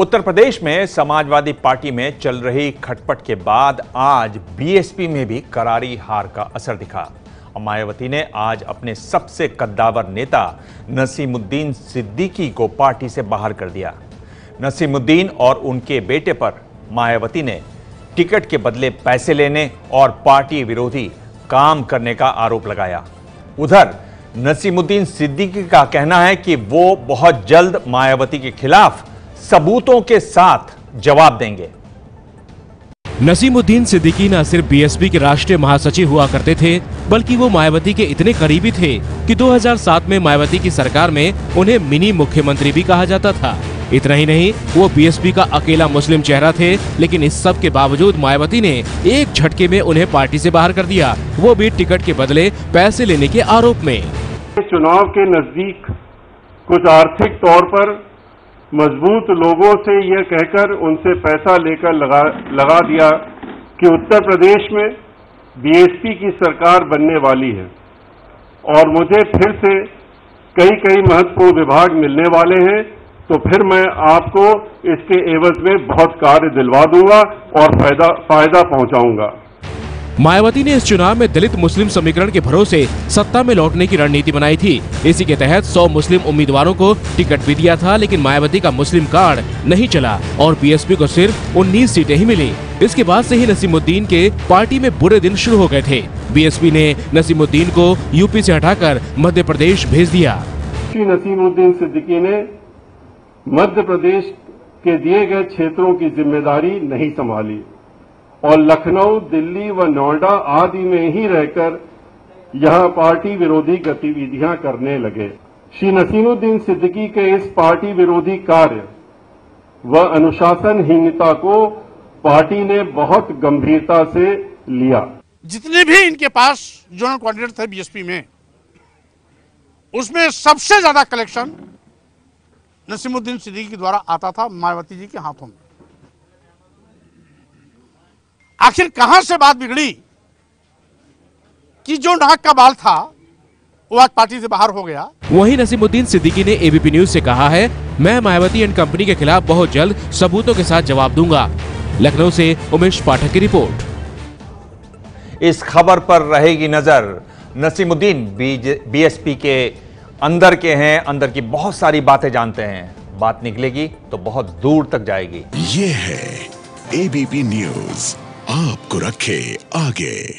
उत्तर प्रदेश में समाजवादी पार्टी में चल रही खटपट के बाद आज बीएसपी में भी करारी हार का असर दिखा। मायावती ने आज अपने सबसे कद्दावर नेता नसीमुद्दीन सिद्दीकी को पार्टी से बाहर कर दिया। नसीमुद्दीन और उनके बेटे पर मायावती ने टिकट के बदले पैसे लेने और पार्टी विरोधी काम करने का आरोप लगाया। उधर नसीमुद्दीन सिद्दीकी का कहना है कि वो बहुत जल्द मायावती के खिलाफ सबूतों के साथ जवाब देंगे। नसीमुद्दीन सिद्दीकी न सिर्फ बीएसपी के राष्ट्रीय महासचिव हुआ करते थे, बल्कि वो मायावती के इतने करीबी थे कि 2007 में मायावती की सरकार में उन्हें मिनी मुख्यमंत्री भी कहा जाता था। इतना ही नहीं, वो बीएसपी का अकेला मुस्लिम चेहरा थे, लेकिन इस सब के बावजूद मायावती ने एक झटके में उन्हें पार्टी से बाहर कर दिया, वो भी टिकट के बदले पैसे लेने के आरोप में। चुनाव के नजदीक कुछ आर्थिक तौर पर मजबूत लोगों से यह कहकर उनसे पैसा लेकर लगा दिया कि उत्तर प्रदेश में बीएसपी की सरकार बनने वाली है और मुझे फिर से कई महत्वपूर्ण विभाग मिलने वाले हैं, तो फिर मैं आपको इसके एवज में बहुत कार्य दिलवा दूंगा और फायदा पहुंचाऊंगा। मायावती ने इस चुनाव में दलित मुस्लिम समीकरण के भरोसे सत्ता में लौटने की रणनीति बनाई थी। इसी के तहत 100 मुस्लिम उम्मीदवारों को टिकट भी दिया था, लेकिन मायावती का मुस्लिम कार्ड नहीं चला और बीएसपी को सिर्फ 19 सीटें ही मिली। इसके बाद से ही नसीमुद्दीन के पार्टी में बुरे दिन शुरू हो गए थे। बीएसपी ने नसीमुद्दीन को यूपी से हटाकर मध्य प्रदेश भेज दिया। नसीमुद्दीन सिद्दीकी ने मध्य प्रदेश के दिए गए क्षेत्रों की जिम्मेदारी नहीं संभाली और लखनऊ, दिल्ली व नोएडा आदि में ही रहकर यहां पार्टी विरोधी गतिविधियां करने लगे। श्री नसीमुद्दीन सिद्दीकी के इस पार्टी विरोधी कार्य व अनुशासनहीनता को पार्टी ने बहुत गंभीरता से लिया। जितने भी इनके पास जोनल कोऑर्डिनेटर थे बीएसपी में, उसमें सबसे ज्यादा कलेक्शन नसीमुद्दीन सिद्दीकी द्वारा आता था मायावती जी के हाथों में। आखिर कहां से बात बिगड़ी कि जो नाक का बाल था वो आज पार्टी से बाहर हो गया। वहीं नसीमुद्दीन सिद्दीकी ने एबीपी न्यूज से कहा है, मैं मायावती एंड कंपनी के खिलाफ बहुत जल्द सबूतों के साथ जवाब दूंगा। लखनऊ से उमेश पाठक की रिपोर्ट। इस खबर पर रहेगी नजर। नसीमुद्दीन बीएसपी के अंदर के हैं, अंदर की बहुत सारी बातें जानते हैं, बात निकलेगी तो बहुत दूर तक जाएगी। ये है एबीपी न्यूज, आपको रखे आगे।